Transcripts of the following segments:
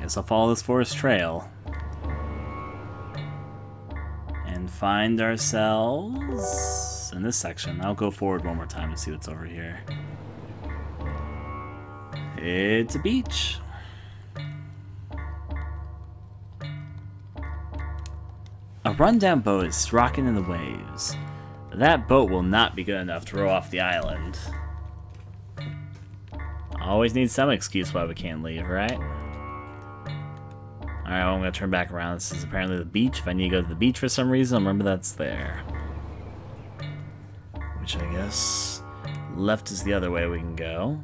Guess I'll follow this forest trail. And find ourselves in this section. I'll go forward one more time to see what's over here. It's a beach. A rundown boat is rocking in the waves. That boat will not be good enough to row off the island. Always need some excuse why we can't leave, right? Alright, well, I'm gonna turn back around. This is apparently the beach. If I need to go to the beach for some reason, remember that's there. Which I guess left is the other way we can go.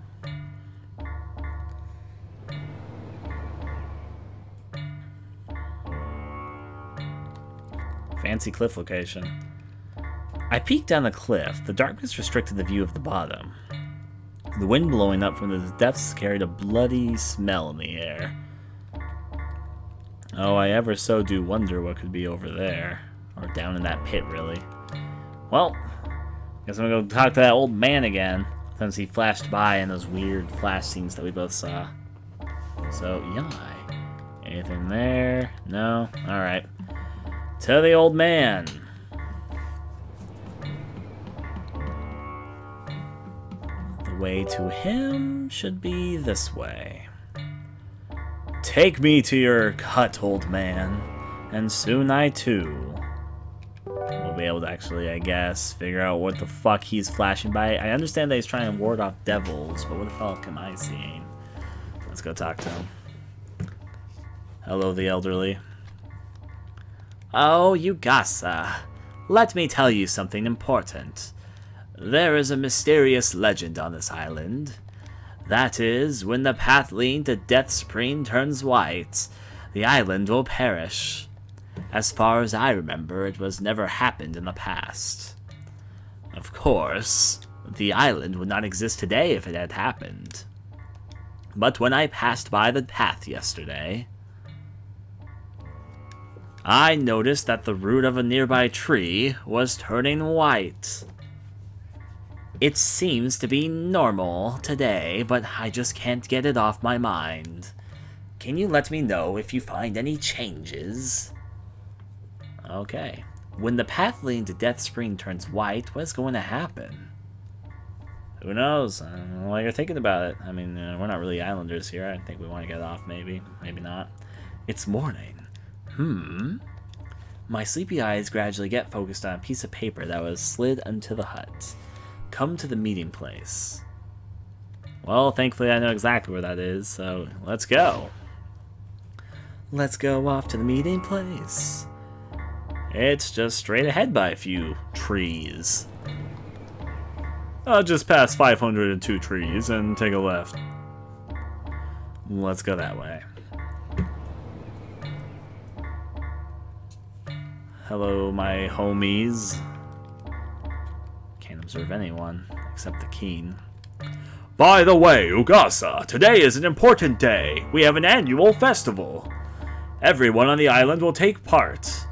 Fancy cliff location. I peeked down the cliff. The darkness restricted the view of the bottom. The wind blowing up from the depths carried a bloody smell in the air. Oh, I ever so do wonder what could be over there. Or down in that pit, really. Well, guess I'm gonna go talk to that old man again, since he flashed by in those weird flash scenes that we both saw. So, yeah. Anything there? No? Alright. To the old man! The way to him should be this way. Take me to your hut, old man, and soon I too will be able to actually, I guess, figure out what the fuck he's flashing by. I understand that he's trying to ward off devils, but what the fuck am I seeing? Let's go talk to him. Hello, the elderly. Oh, Ugasa, let me tell you something important. There is a mysterious legend on this island. That is, when the path leading to Death Spring turns white, the island will perish. As far as I remember, it was never happened in the past. Of course, the island would not exist today if it had happened. But when I passed by the path yesterday, I noticed that the root of a nearby tree was turning white. It seems to be normal today, but I just can't get it off my mind. Can you let me know if you find any changes? Okay. When the path leading to Death Spring turns white, what's going to happen? Who knows? I don't know why you're thinking about it. I mean, we're not really islanders here. I think we want to get it off, maybe. Maybe not. It's morning. My sleepy eyes gradually get focused on a piece of paper that was slid into the hut. Come to the meeting place. Well, thankfully I know exactly where that is, so let's go. Let's go off to the meeting place. It's just straight ahead by a few trees. I'll just pass 502 trees and take a left. Let's go that way. Hello, my homies. Can't observe anyone, except the keen. By the way, Ugasa, today is an important day. We have an annual festival. Everyone on the island will take part.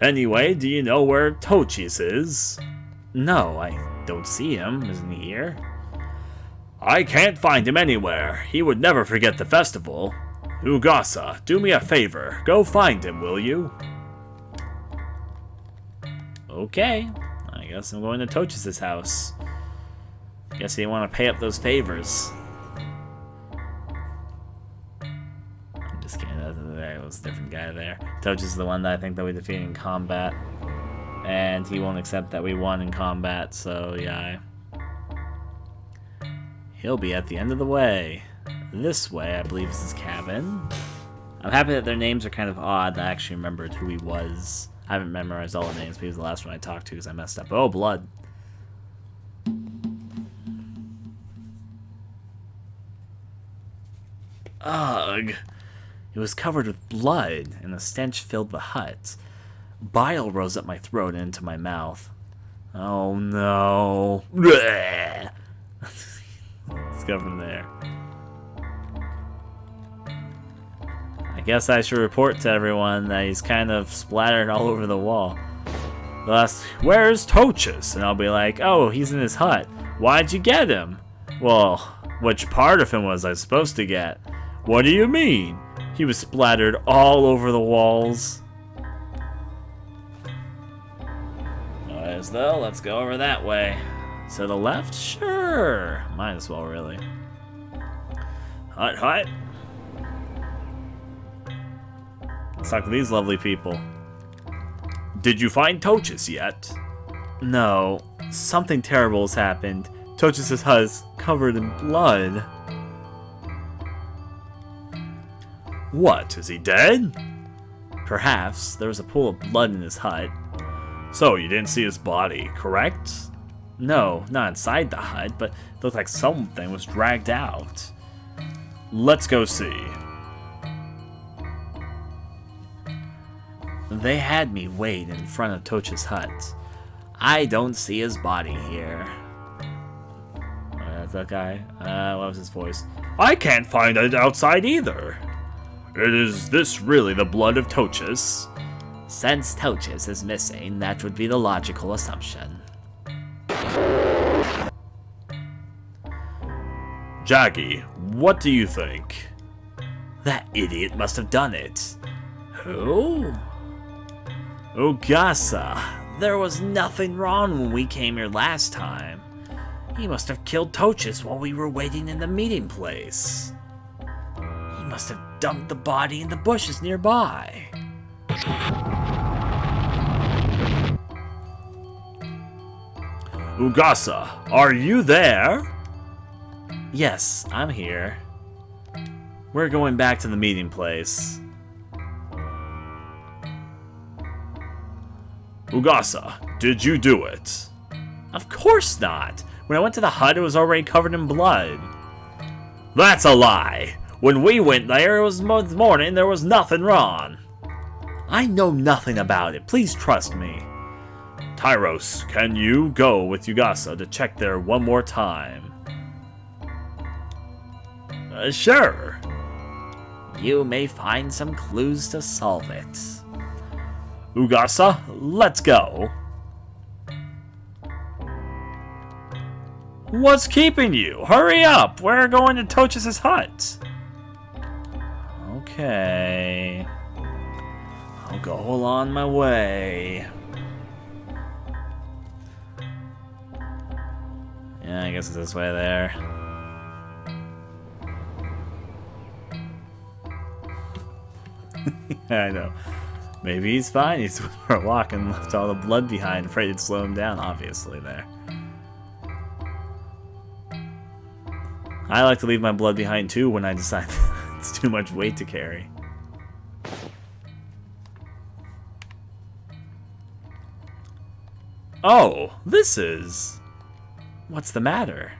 Anyway, do you know where Tochis is? No, I don't see him. Isn't he here? I can't find him anywhere. He would never forget the festival. Ugasa, do me a favor. Go find him, will you? Okay, I guess I'm going to Tochis' house. Guess he didn't want to pay up those favors. I'm just kidding, that was a different guy there. Tochis is the one that I think that we defeated in combat. And he won't accept that we won in combat, so yeah. He'll be at the end of the way. This way, I believe, is his cabin. I'm happy that their names are kind of odd. I actually remembered who he was. I haven't memorized all the names, but he was the last one I talked to because I messed up. Oh, blood. Ugh. It was covered with blood, and the stench filled the hut. Bile rose up my throat and into my mouth. Oh, no. Let's go from there. I guess I should report to everyone that he's kind of splattered all over the wall. They'll ask, where's Tochis? And I'll be like, oh, he's in his hut. Why'd you get him? Well, which part of him was I supposed to get? What do you mean? He was splattered all over the walls. As though, let's go over that way. So the left? Sure. Might as well, really. Hut, hut. Let's talk to these lovely people. Did you find Tochis yet? No. Something terrible has happened. Tochis' hut is covered in blood. What? Is he dead? Perhaps. There was a pool of blood in his hut. So, you didn't see his body, correct? No, not inside the hut, but it looked like something was dragged out. Let's go see. They had me wait in front of Toch's hut. I don't see his body here. That's that guy. What was his voice? I can't find it outside either. Is this really the blood of Tochis? Since Tochis is missing, that would be the logical assumption. Jaggy, what do you think? That idiot must have done it. Who? Ugasa. There was nothing wrong when we came here last time. He must have killed Tochis while we were waiting in the meeting place. He must have dumped the body in the bushes nearby. Ugasa, are you there? Yes, I'm here. We're going back to the meeting place. Ugasa, did you do it? Of course not. When I went to the hut, it was already covered in blood. That's a lie. When we went there, it was morning, there was nothing wrong. I know nothing about it. Please trust me. Tyros, can you go with Ugasa to check there one more time? Sure. You may find some clues to solve it. Ugasa, let's go. What's keeping you? Hurry up! We're going to Tochis' hut. Okay. I'll go on my way. Yeah, I guess it's this way there. Yeah, I know. Maybe he's fine. He's we're walking, left all the blood behind. Afraid it'd slow him down, obviously, there. I like to leave my blood behind, too, when I decide it's too much weight to carry. Oh, this is... What's the matter?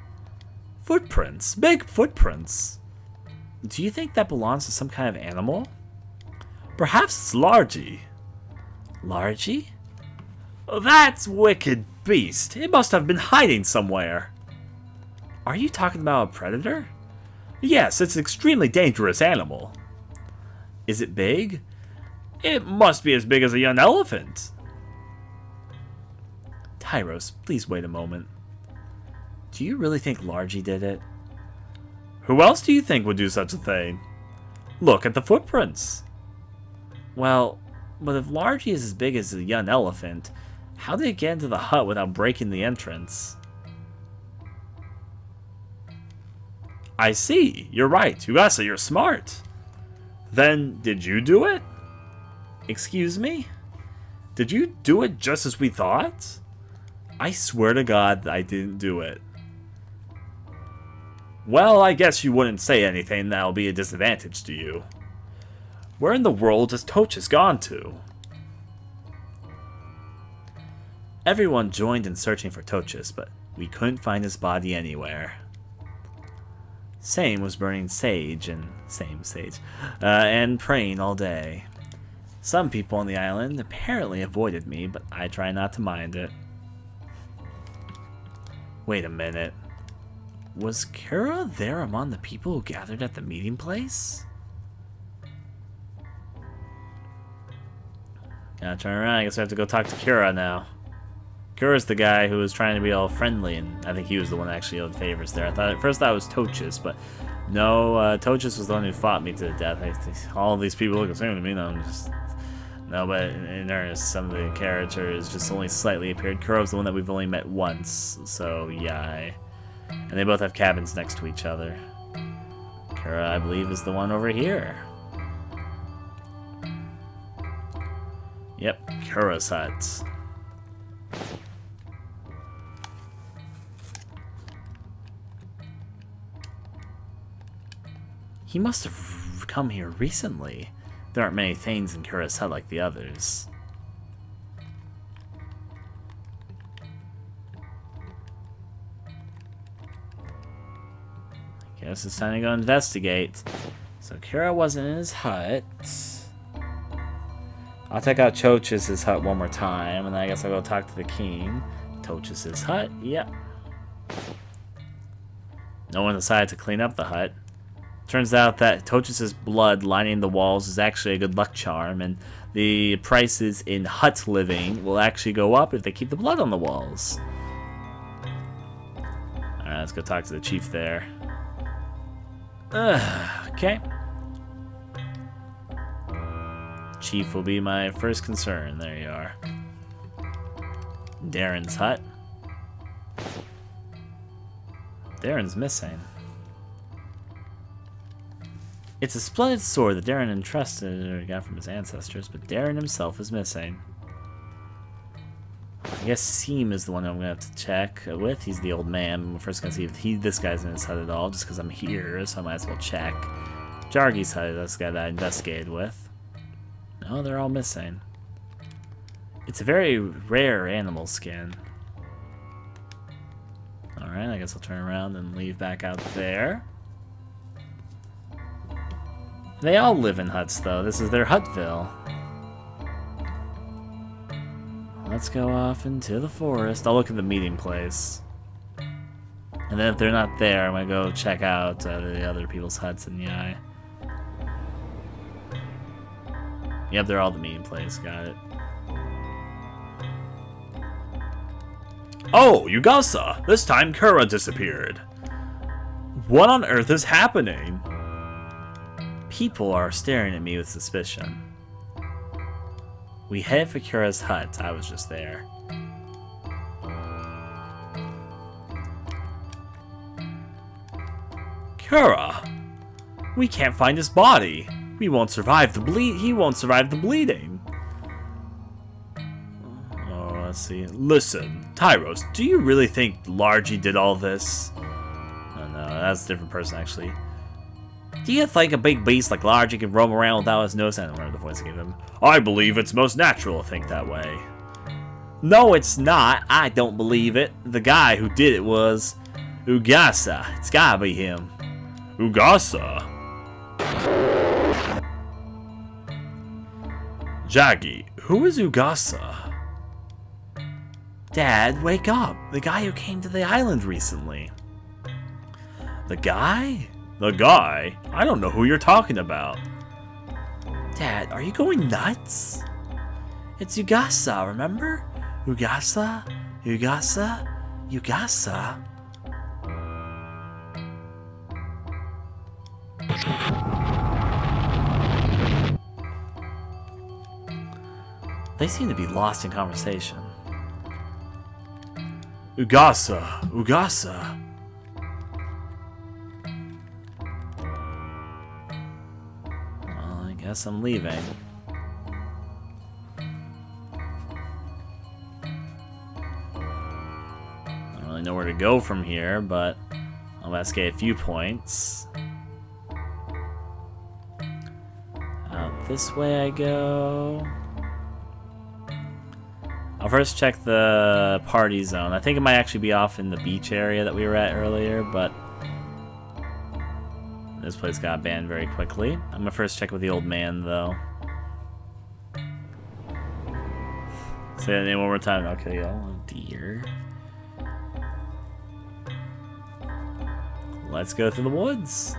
Footprints. Big footprints. Do you think that belongs to some kind of animal? Perhaps it's Largy. Largy? Oh, that's wicked beast. It must have been hiding somewhere. Are you talking about a predator? Yes, it's an extremely dangerous animal. Is it big? It must be as big as a young elephant. Tyros, please wait a moment. Do you really think Largy did it? Who else do you think would do such a thing? Look at the footprints. Well, but if Largy is as big as a young elephant, how did it get into the hut without breaking the entrance? I see. You're right. Ugasa, you're smart. Then, did you do it? Excuse me? Did you do it just as we thought? I swear to God that I didn't do it. Well, I guess you wouldn't say anything that'll be a disadvantage to you. Where in the world has Tochis gone to? Everyone joined in searching for Tochis, but we couldn't find his body anywhere. Seem was burning sage and praying all day. Some people on the island apparently avoided me, but I try not to mind it. Wait a minute. Was Kura there among the people who gathered at the meeting place? Gotta turn around. I guess we have to go talk to Kura now. Kura's the guy who was trying to be all friendly, and I think he was the one that actually owed favors there. I thought at first I was Tochis, but no, Tochis was the one who fought me to the death. All these people look the same to me, and I'm just... No, but in earnest, some of the characters just only slightly appeared. Kura's the one that we've only met once, so yeah. And they both have cabins next to each other. Kura, I believe, is the one over here. Yep, Kura's hut. He must have come here recently. There aren't many Thanes in Kura's hut like the others. I guess it's time to go investigate. So Kura wasn't in his hut. I'll take out Tochis' hut one more time, and then I guess I'll go talk to the king. Tochis' hut? Yep. No one decided to clean up the hut. Turns out that Tochis' blood lining the walls is actually a good luck charm, and the prices in hut living will actually go up if they keep the blood on the walls. Alright, let's go talk to the chief there. Okay. Chief will be my first concern. There you are. Darren's hut. Darren's missing. It's a splendid sword that Darren entrusted or got from his ancestors, but Darren himself is missing. I guess Seem is the one I'm gonna have to check with. He's the old man. I'm first gonna see if this guy's in his hut at all, just because I'm here, so I might as well check. Jaggy's hut, that's the guy that I investigated with. No, they're all missing. It's a very rare animal skin. Alright, I guess I'll turn around and leave back out there. They all live in huts, though. This is their hutville. Let's go off into the forest. I'll look at the meeting place. And then if they're not there, I'm going to go check out the other people's huts in the eye. Yep, they're all the meeting place. Got it. Oh, Ugasa! This time Kura disappeared. What on earth is happening? People are staring at me with suspicion. We head for Kura's hut. I was just there. Kura! We can't find his body. We won't survive the bleed. He won't survive the bleeding. Oh, let's see. Listen, Tyros, do you really think Largy did all this? Oh, no, that's a different person, actually. Do you think a big beast like Largy can roam around without us noticing? I don't remember the voice I gave him. I believe it's most natural to think that way. No, it's not. I don't believe it. The guy who did it was Ugasa. It's gotta be him. Ugasa? Jaggy, who is Ugasa? Dad, wake up. The guy who came to the island recently. The guy? The guy? I don't know who you're talking about. Dad, are you going nuts? It's Ugasa, remember? Ugasa? Ugasa? Ugasa? They seem to be lost in conversation. Ugasa, Ugasa. Well, I guess I'm leaving. I don't really know where to go from here, but I'll investigate a few points. Out this way I go. I'll first check the party zone. I think it might actually be off in the beach area that we were at earlier, but this place got banned very quickly. I'm gonna first check with the old man, though. Say that name one more time, I'll kill y'all. Oh, dear. Let's go through the woods.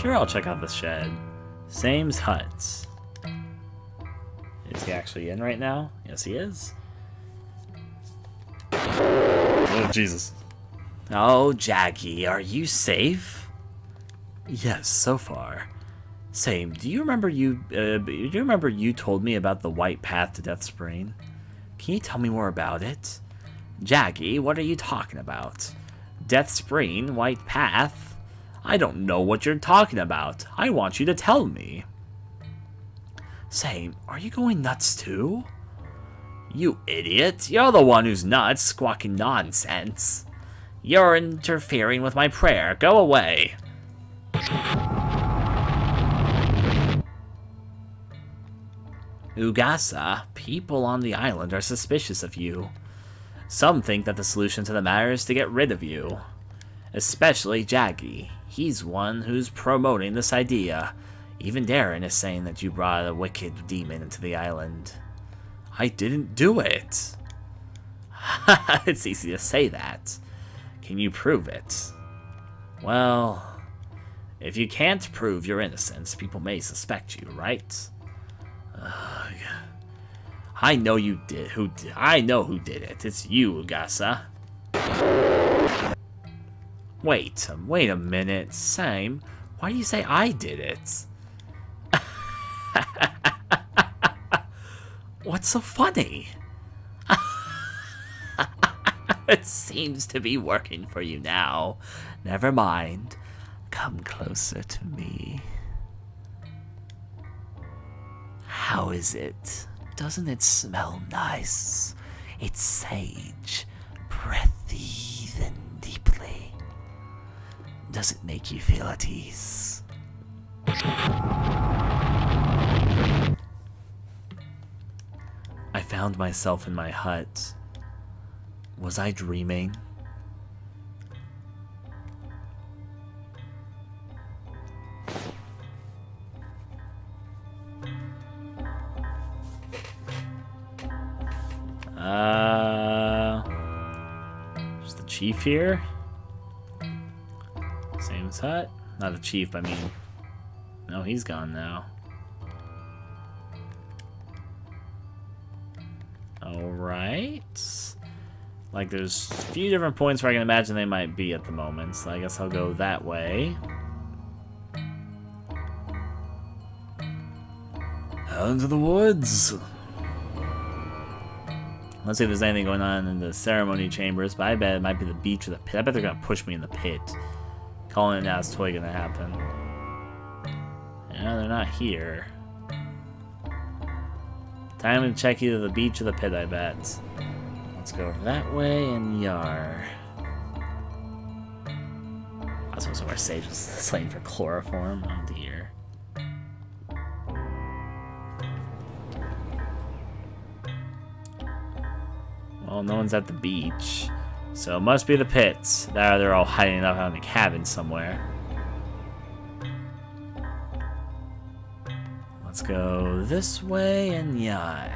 Sure, I'll check out the shed. Same's huts. Is he actually in right now? Yes, he is. Oh, Jesus. Oh, Jaggy, are you safe? Yes, so far. Same. Do you remember you told me about the white path to Death Spring? Can you tell me more about it? Jaggy, what are you talking about? Death Spring, white path? I don't know what you're talking about. I want you to tell me. Same, are you going nuts too? You idiot. You're the one who's nuts, squawking nonsense. You're interfering with my prayer. Go away. Ugasa, people on the island are suspicious of you. Some think that the solution to the matter is to get rid of you. Especially Jaggy. He's one who's promoting this idea. Even Darren is saying that you brought a wicked demon into the island. I didn't do it. It's easy to say that. Can you prove it? Well, if you can't prove your innocence, people may suspect you, right? Yeah. I know who did it. It's you, Ugasa. Wait a minute. Same. Why do you say I did it? What's so funny? It seems to be working for you now. Never mind. Come closer to me. How is it? Doesn't it smell nice? It's sage. Breathe in deeply. Does it make you feel at ease? I found myself in my hut. Was I dreaming? There's the chief here. Same's hut. Not a chief, I mean. No, he's gone now. Alright. Like, there's a few different points where I can imagine they might be at the moment, so I guess I'll go that way. Out into the woods! Let's see if there's anything going on in the ceremony chambers, but I bet it might be the beach or the pit. I bet they're gonna push me in the pit. Calling it now is totally gonna happen. No, they're not here. Time to check either the beach or the pit, I bet. Let's go over that way and yar. I was supposed to wear sage was slain for chloroform. Oh dear. Well, no one's at the beach, so it must be the pits. There, they're all hiding up out in the cabin somewhere. Let's go this way and yai.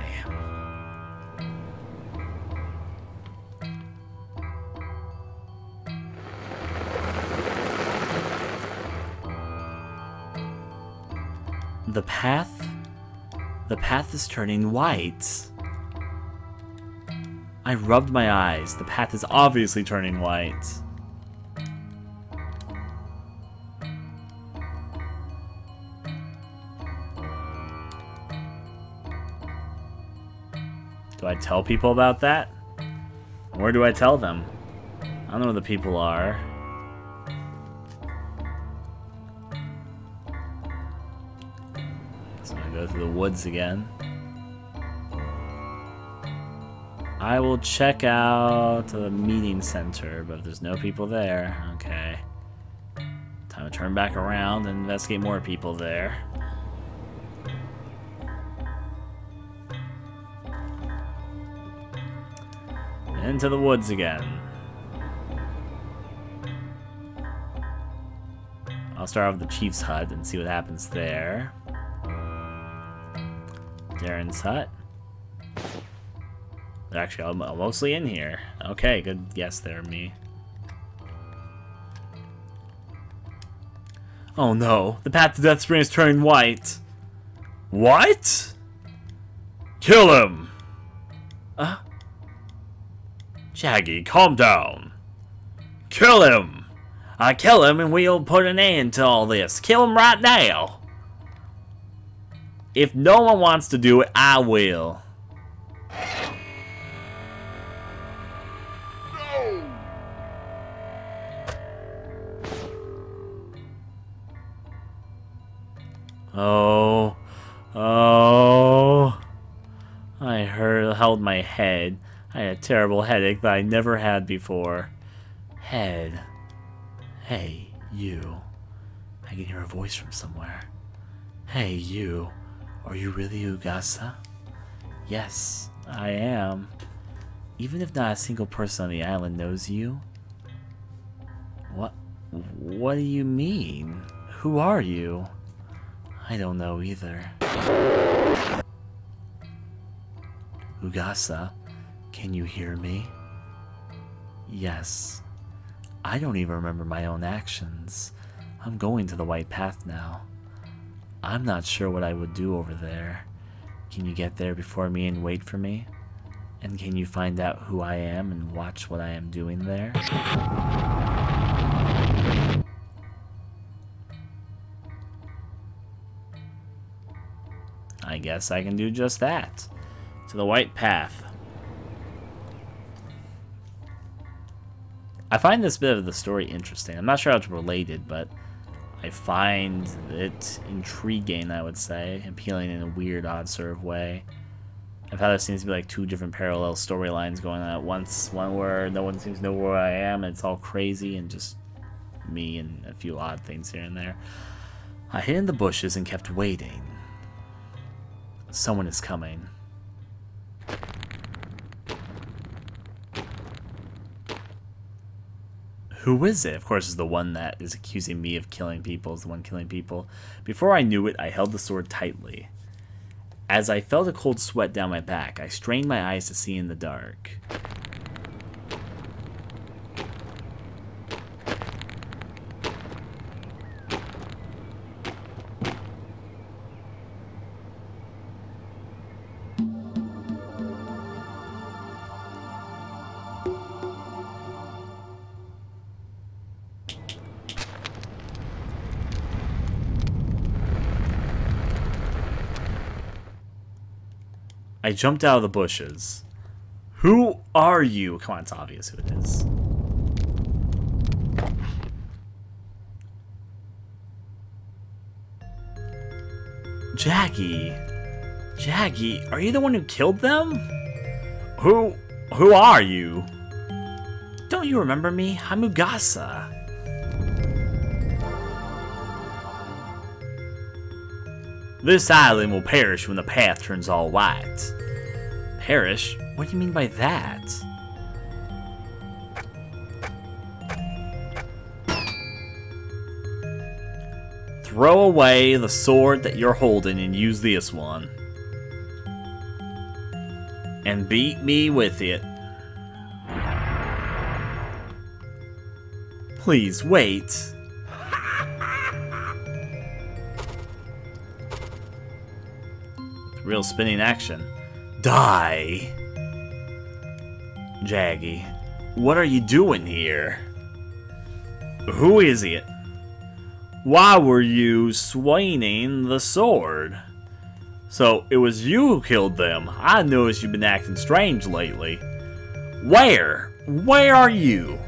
The path is turning white. I rubbed my eyes. The path is obviously turning white. Do I tell people about that? Where do I tell them? I don't know where the people are. So I'm gonna go through the woods again. I will check out the meeting center, but if there's no people there, okay. Time to turn back around and investigate more people there. Into the woods again. I'll start off with the chief's hut and see what happens there. Darren's hut. Actually, I'm mostly in here. Okay, good guess there, me. Oh no, the path to Death Spring is turning white. What? Kill him! Jaggy, calm down. Kill him! Kill him and we'll put an end to all this. Kill him right now! If no one wants to do it, I will. No. Oh. Oh. I held my head. I had a terrible headache that I never had before. Head. Hey, you. I can hear a voice from somewhere. Hey, you. Are you really Ugasa? Yes, I am. Even if not a single person on the island knows you? What do you mean? Who are you? I don't know either. Ugasa, can you hear me? Yes. I don't even remember my own actions. I'm going to the White Path now. I'm not sure what I would do over there. Can you get there before me and wait for me? And can you find out who I am and watch what I am doing there? I guess I can do just that. To the White Path. I find this bit of the story interesting. I'm not sure how it's related, but I find it intriguing, I would say, appealing in a weird, odd sort of way. I've had there seems to be like two different parallel storylines going on at once. One where no one seems to know where I am, and it's all crazy, and just me and a few odd things here and there. I hid in the bushes and kept waiting. Someone is coming. Who is it? Of course, it's the one that is accusing me of killing people, is the one killing people. Before I knew it, I held the sword tightly. As I felt a cold sweat down my back, I strained my eyes to see in the dark. I jumped out of the bushes. Who are you? Come on, it's obvious who it is. Jaggy. Jaggy, are you the one who killed them? Who are you? Don't you remember me? I'm Ugasa. This island will perish when the path turns all white. Perish? What do you mean by that? Throw away the sword that you're holding and use this one. And beat me with it. Please wait. Real spinning action. Die! Jaggy, what are you doing here? Who is it? Why were you swinging the sword? So it was you who killed them. I noticed you've been acting strange lately. Where? Where are you?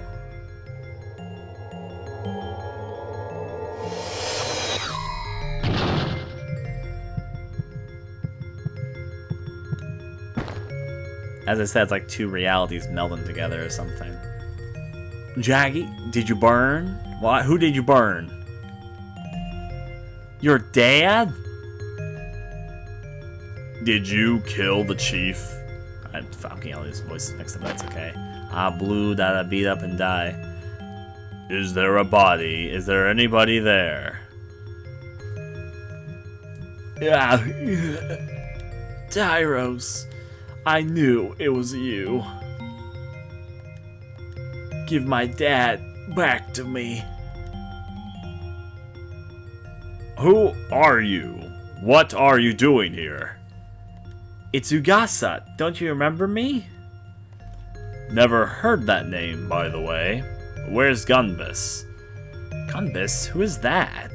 As I said, it's like two realities melding together or something. Jaggy, did you burn? What? Who did you burn? Your dad? Did you kill the chief? I'm fucking all these voices mixed up, that's okay. I blew that I beat up and die. Is there a body? Is there anybody there? Yeah. Tyros. I knew it was you. Give my dad back to me. Who are you? What are you doing here? It's Ugasa. Don't you remember me? Never heard that name, by the way. Where's Gunbus? Gunbus? Who is that?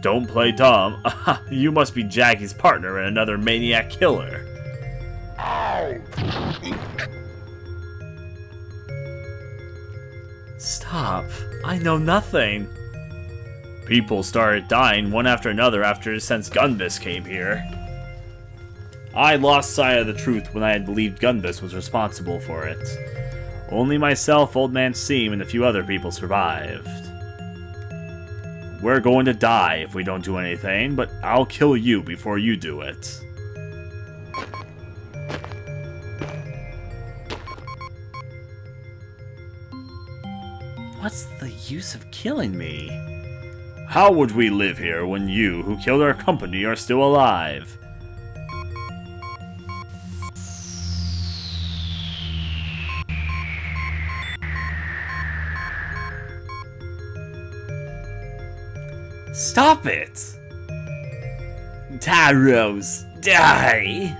Don't play dumb. You must be Jaggy's partner and another maniac killer. Stop. I know nothing. People started dying one after another since Gunbus came here. I lost sight of the truth when I had believed Gunbus was responsible for it. Only myself, Old Man Seem, and a few other people survived. We're going to die if we don't do anything, but I'll kill you before you do it. What's the use of killing me? How would we live here when you, who killed our company, are still alive? Stop it! Tyros, die!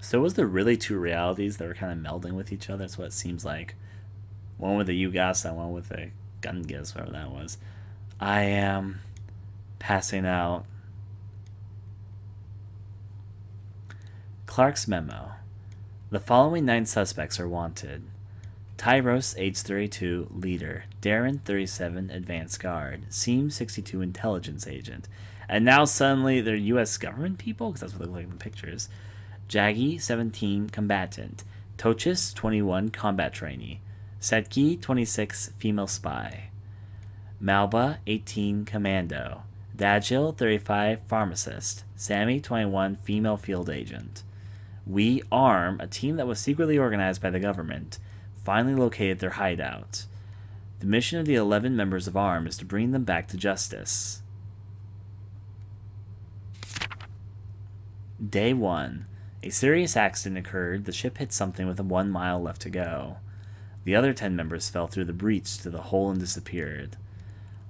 So was there really two realities that were kind of melding with each other? That's what it seems like. One with the Ugasa, one with the Gungus, whatever that was. I am passing out. Clark's memo. The following 9 suspects are wanted. Tyros, age 32, leader. Darren, 37, advanced guard. Seem, 62, intelligence agent. And now suddenly they're U.S. government people? Because that's what they look like in the pictures. Jaggy, 17, combatant. Tochis, 21, combat trainee. Sadki, 26, female spy. Malba, 18, commando. Dagil, 35, pharmacist. Sammy, 21, female field agent. We, ARM, a team that was secretly organized by the government, finally located their hideout. The mission of the 11 members of ARM is to bring them back to justice. Day 1. A serious accident occurred. The ship hit something with 1 mile left to go. The other 10 members fell through the breach to the hole and disappeared.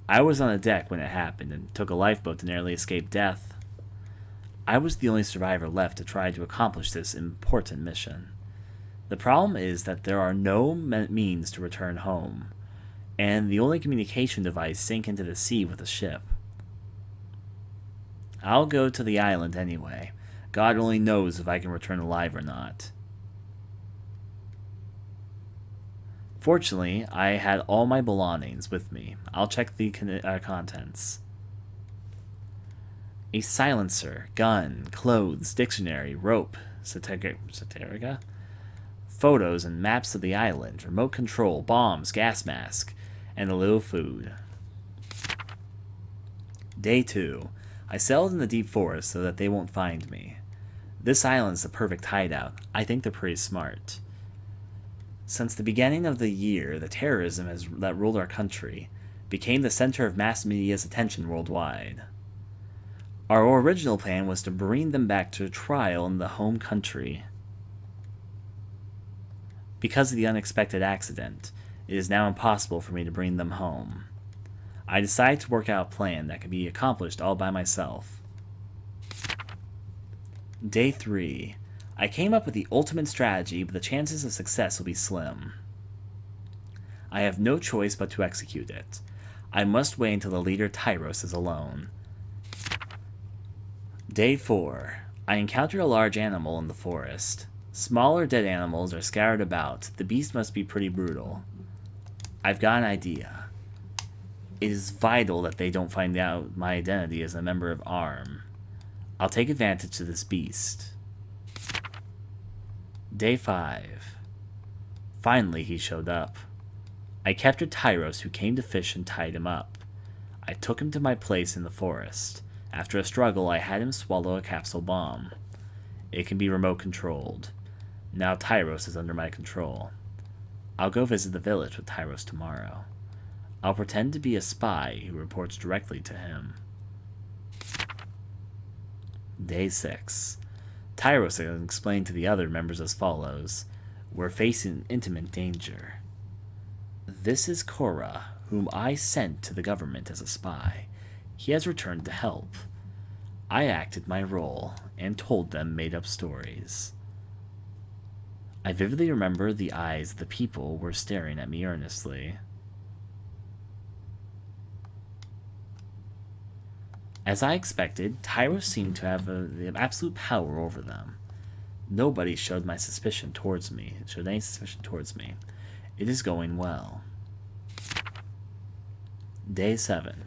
I was on the deck when it happened and took a lifeboat to nearly escape death. I was the only survivor left to try to accomplish this important mission. The problem is that there are no means to return home, and the only communication device sank into the sea with the ship. I'll go to the island anyway. God only knows if I can return alive or not. Fortunately, I had all my belongings with me. I'll check the contents. A silencer, gun, clothes, dictionary, rope, Satirgia, photos and maps of the island, remote control, bombs, gas mask, and a little food. Day 2. I sailed in the deep forest so that they won't find me. This island's the perfect hideout. I think they're pretty smart. Since the beginning of the year, the terrorism that ruled our country became the center of mass media's attention worldwide. Our original plan was to bring them back to trial in the home country. Because of the unexpected accident, it is now impossible for me to bring them home. I decided to work out a plan that can be accomplished all by myself. Day 3. I came up with the ultimate strategy, but the chances of success will be slim. I have no choice but to execute it. I must wait until the leader Tyros is alone. Day 4. I encountered a large animal in the forest. Smaller dead animals are scattered about. The beast must be pretty brutal. I've got an idea. It is vital that they don't find out my identity as a member of ARM. I'll take advantage of this beast. Day 5. Finally he showed up. I captured Tyros, who came to fish, and tied him up. I took him to my place in the forest. After a struggle, I had him swallow a capsule bomb. It can be remote controlled. Now Tyros is under my control. I'll go visit the village with Tyros tomorrow. I'll pretend to be a spy who reports directly to him. Day 6. Tyros explained to the other members as follows. We're facing intimate danger. This is Kura, whom I sent to the government as a spy. He has returned to help. I acted my role and told them made-up stories. I vividly remember the eyes of the people were staring at me earnestly. As I expected, Tyros seemed to have the absolute power over them. Nobody showed any suspicion towards me. It is going well. Day 7.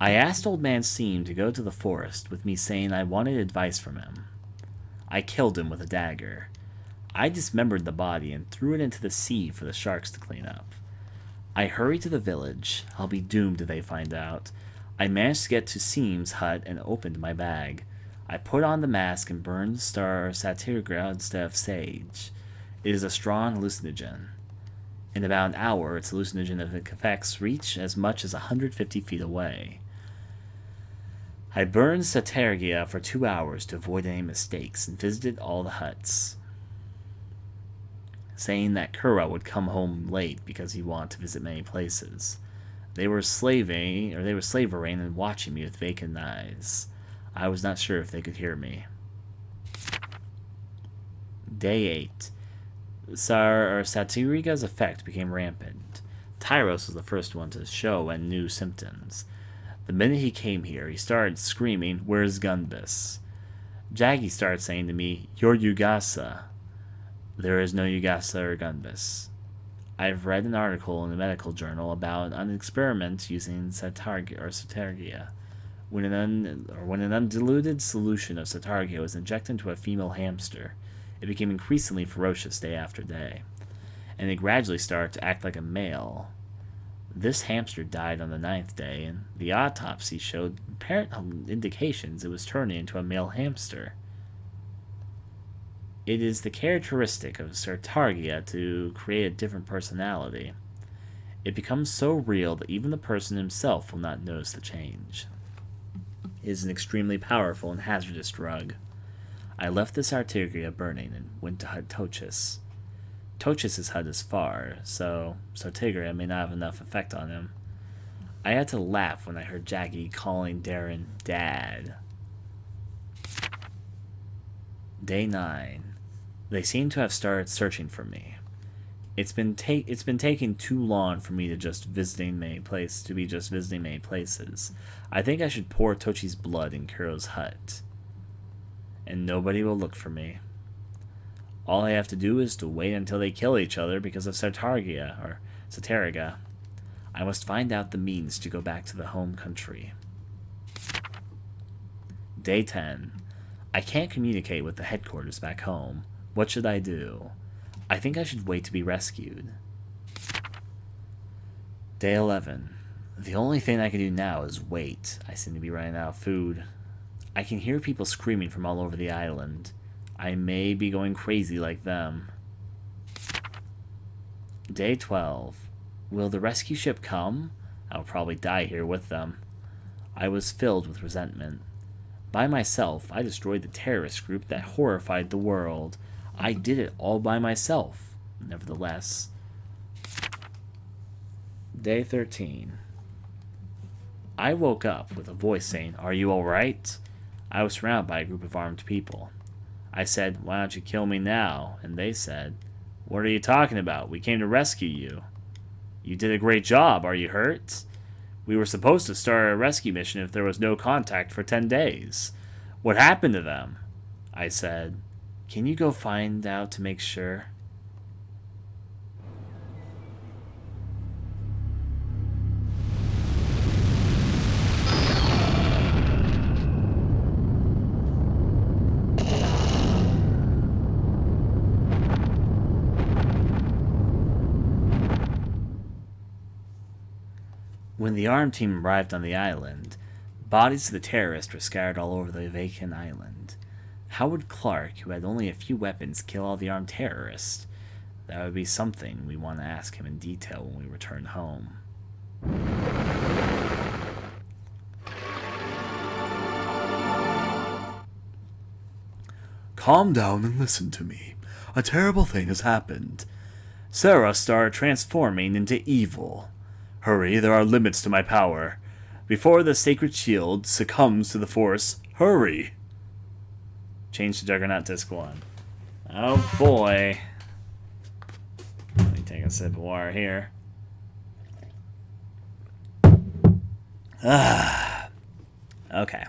I asked old man Seem to go to the forest with me, saying I wanted advice from him. I killed him with a dagger. I dismembered the body and threw it into the sea for the sharks to clean up. I hurried to the village. I'll be doomed if they find out. I managed to get to Seem's hut and opened my bag. I put on the mask and burned star Satirgia instead of sage. It is a strong hallucinogen. In about an hour, its hallucinogenic effects reach as much as 150 feet away. I burned Satirgia for 2 hours to avoid any mistakes and visited all the huts, saying that Kura would come home late because he wanted to visit many places. They were slavering and watching me with vacant eyes. I was not sure if they could hear me. Day 8. Satirga's effect became rampant. Tyros was the first one to show and knew symptoms. The minute he came here, he started screaming, "Where's Gunbus?" Jaggy started saying to me, "You're Ugasa." There is no Ugasa or Gunbus. I've read an article in a medical journal about an experiment using Satirgia. When an undiluted solution of Satirgia was injected into a female hamster, it became increasingly ferocious day after day, and it gradually started to act like a male. This hamster died on the 9th day, and the autopsy showed apparent indications it was turning into a male hamster. It is the characteristic of Satirgia to create a different personality. It becomes so real that even the person himself will not notice the change. It is an extremely powerful and hazardous drug. I left the Satirgia burning and went to Hut Tochis. Tochis's hut is far, so Satirgia may not have enough effect on him. I had to laugh when I heard Jaggy calling Darren Dad. Day 9. They seem to have started searching for me. It's been taking too long for me to be just visiting many places. I think I should pour Tochi's blood in Kuro's hut, and nobody will look for me. All I have to do is to wait until they kill each other because of Satirgia. I must find out the means to go back to the home country. Day 10. I can't communicate with the headquarters back home. What should I do? I think I should wait to be rescued. Day 11. The only thing I can do now is wait. I seem to be running out of food. I can hear people screaming from all over the island. I may be going crazy like them. Day 12. Will the rescue ship come? I'll probably die here with them. I was filled with resentment. By myself, I destroyed the terrorist group that horrified the world. I did it all by myself, nevertheless. Day 13. I woke up with a voice saying, "Are you alright?" I was surrounded by a group of armed people. I said, "Why don't you kill me now?" And they said, "What are you talking about? We came to rescue you. You did a great job. Are you hurt? We were supposed to start a rescue mission if there was no contact for 10 days. What happened to them?" I said, "Can you go find out to make sure?" When the ARM team arrived on the island, bodies of the terrorists were scattered all over the vacant island. How would Clark, who had only a few weapons, kill all the armed terrorists? That would be something we want to ask him in detail when we return home. Calm down and listen to me. A terrible thing has happened. Sarah started transforming into evil. Hurry, there are limits to my power. Before the sacred shield succumbs to the force, hurry! Change to Juggernaut Disc 1. Oh boy. Let me take a sip of water here. Ah. Okay.